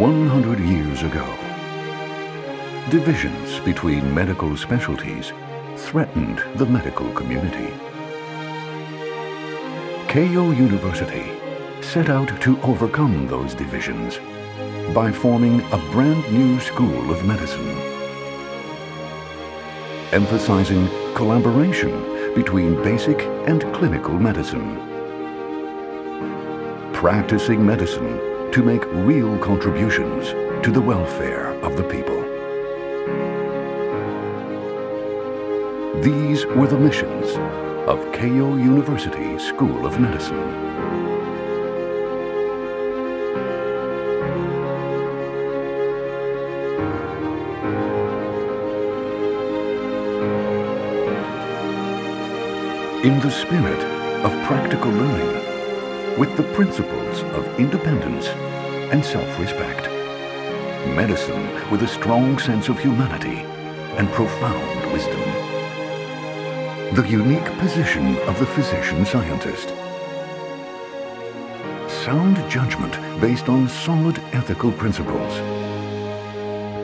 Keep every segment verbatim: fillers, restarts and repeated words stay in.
one hundred years ago. Divisions between medical specialties threatened the medical community. Keio University set out to overcome those divisions by forming a brand new school of medicine, emphasizing collaboration between basic and clinical medicine, practicing medicine to make real contributions to the welfare of the people. These were the missions of Keio University School of Medicine. In the spirit of practical learning, with the principles of independence and self-respect, medicine with a strong sense of humanity and profound wisdom. The unique position of the physician scientist. Sound judgment based on solid ethical principles.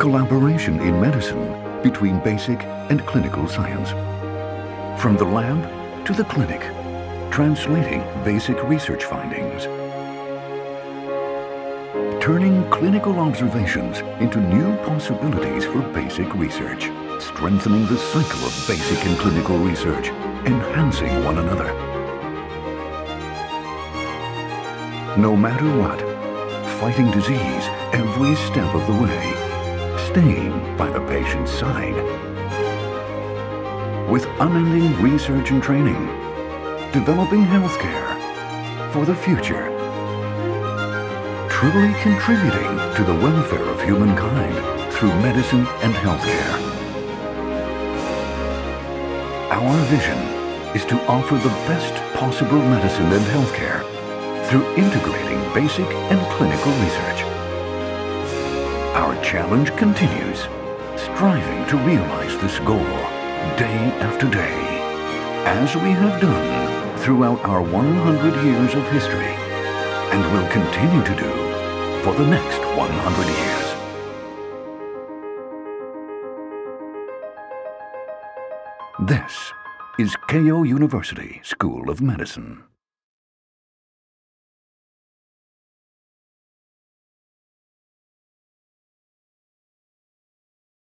Collaboration in medicine between basic and clinical science. From the lab to the clinic, translating basic research findings, turning clinical observations into new possibilities for basic research, strengthening the cycle of basic and clinical research, enhancing one another. No matter what, fighting disease every step of the way, staying by the patient's side, with unending research and training, developing healthcare for the future, truly contributing to the welfare of humankind through medicine and healthcare. Our vision is to offer the best possible medicine and healthcare through integrating basic and clinical research. Our challenge continues, striving to realize this goal day after day, as we have done throughout our one hundred years of history, and will continue to do for the next one hundred years. This is Keio University School of Medicine.